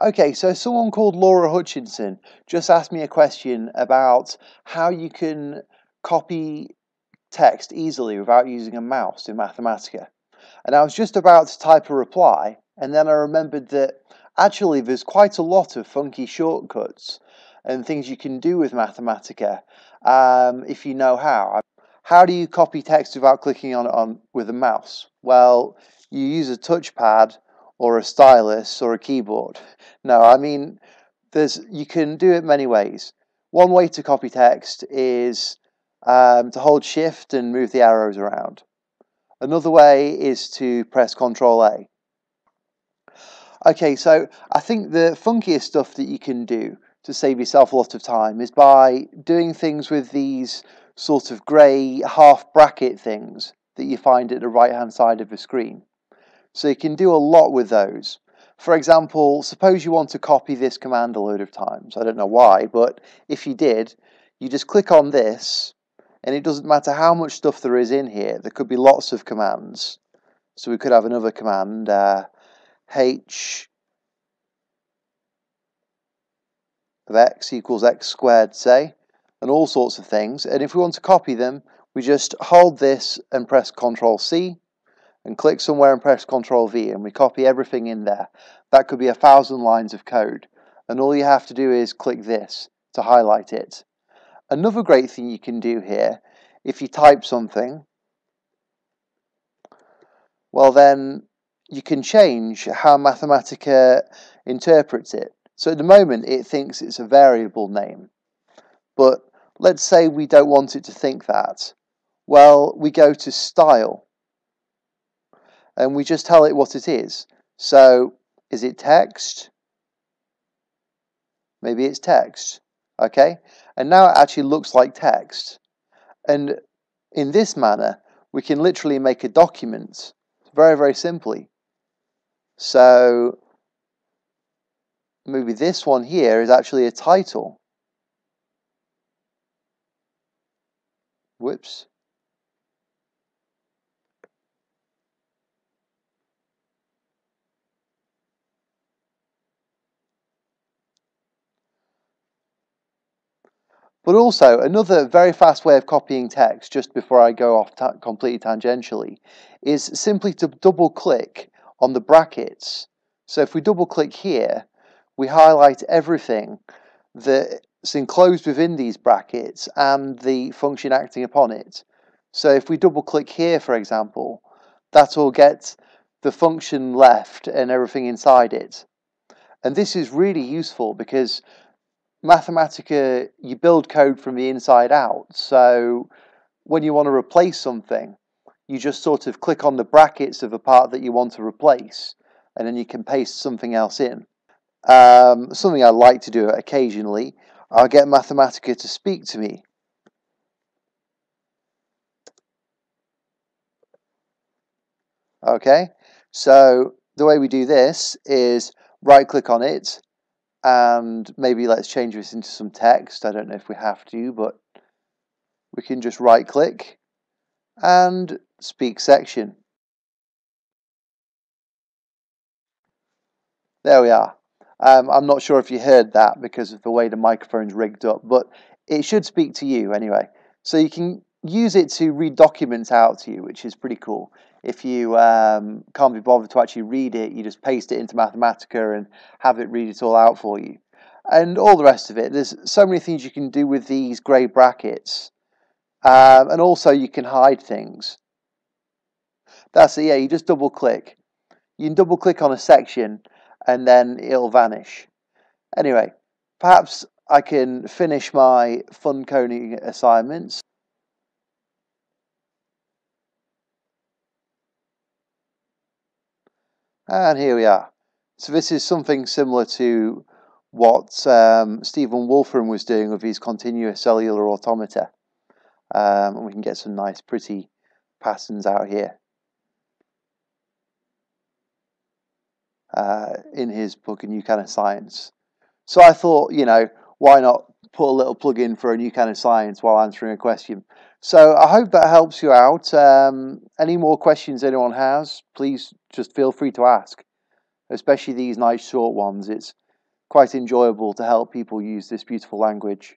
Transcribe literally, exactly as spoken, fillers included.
Okay, so someone called Laura Hutchinson just asked me a question about how you can copy text easily without using a mouse in Mathematica. And I was just about to type a reply, and then I remembered that actually there's quite a lot of funky shortcuts and things you can do with Mathematica um, if you know how. How do you copy text without clicking on it on, with a mouse? Well, you use a touchpad or a stylus or a keyboard. No, I mean, there's you can do it many ways. One way to copy text is um, to hold shift and move the arrows around. Another way is to press control A. Okay, so I think the funkiest stuff that you can do to save yourself a lot of time is by doing things with these sort of grey half bracket things that you find at the right hand side of the screen. So you can do a lot with those. For example, suppose you want to copy this command a load of times. I don't know why, but if you did, you just click on this, and it doesn't matter how much stuff there is in here. There could be lots of commands. So we could have another command. Uh, H of x equals x squared, say, and all sorts of things. And if we want to copy them, we just hold this and press control C and click somewhere and press control V, and we copy everything in there. That could be a thousand lines of code, and all you have to do is click this to highlight it. Another great thing you can do here, if you type something, well then you can change how Mathematica interprets it. So at the moment it thinks it's a variable name, but let's say we don't want it to think that. Well, we go to style and we just tell it what it is. So is it text? Maybe it's text. Okay, and now it actually looks like text, and in this manner we can literally make a document very very simply. So maybe this one here is actually a title. Whoops. But also, another very fast way of copying text, just before I go off ta completely tangentially, is simply to double click on the brackets. So if we double click here, we highlight everything that's enclosed within these brackets and the function acting upon it. So if we double click here, for example, that will get the function left and everything inside it. And this is really useful because Mathematica, you build code from the inside out, so when you want to replace something, you just sort of click on the brackets of a part that you want to replace, and then you can paste something else in. Um, something I like to do occasionally, I'll get Mathematica to speak to me. Okay, so the way we do this is right click on it, and maybe let's change this into some text. I don't know if we have to, but we can just right click and speak section. There we are. Um, I'm not sure if you heard that because of the way the microphone's rigged up, but it should speak to you anyway. So you can use it to read documents out to you, which is pretty cool. If you um, can't be bothered to actually read it, you just paste it into Mathematica and have it read it all out for you. And all the rest of it. There's so many things you can do with these grey brackets. Um, and also you can hide things. That's it, yeah, you just double click. You can double click on a section and then it'll vanish. Anyway, perhaps I can finish my fun coding assignments. And here we are. So this is something similar to what um, Stephen Wolfram was doing with his continuous cellular automata. Um, and we can get some nice pretty patterns out here uh, in his book, A New Kind of Science. So I thought, you know, why not put a little plug in for A New Kind of Science while answering a question. So I hope that helps you out. Um, any more questions anyone has, please just feel free to ask. especially these nice short ones. It's quite enjoyable to help people use this beautiful language.